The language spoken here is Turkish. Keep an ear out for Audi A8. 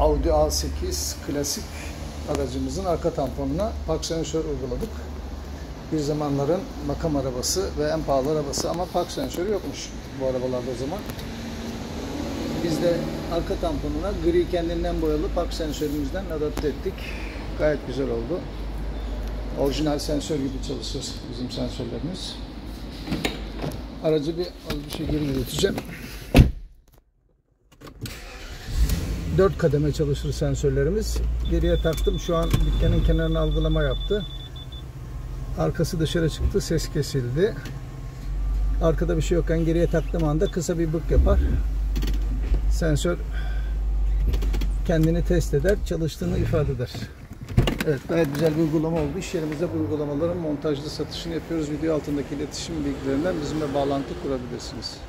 Audi A8 klasik aracımızın arka tamponuna park sensörü uyguladık. Bir zamanların makam arabası ve en pahalı arabası ama park sensörü yokmuş bu arabalarda o zaman. Biz de arka tamponuna gri kendinden boyalı park sensörümüzden adapte ettik. Gayet güzel oldu. Orijinal sensör gibi çalışır bizim sensörlerimiz. Aracı az bir şey geri ileteceğim. 4 kademe çalışır sensörlerimiz. Geriye taktım. Şu an dükkanın kenarına algılama yaptı. Arkası dışarı çıktı. Ses kesildi. Arkada bir şey yokken geriye taktığım anda kısa bir bık yapar. Sensör kendini test eder. Çalıştığını ifade eder. Evet, gayet güzel bir uygulama oldu. İş yerimizde bu uygulamaların montajlı satışını yapıyoruz. Video altındaki iletişim bilgilerinden bizimle bağlantı kurabilirsiniz.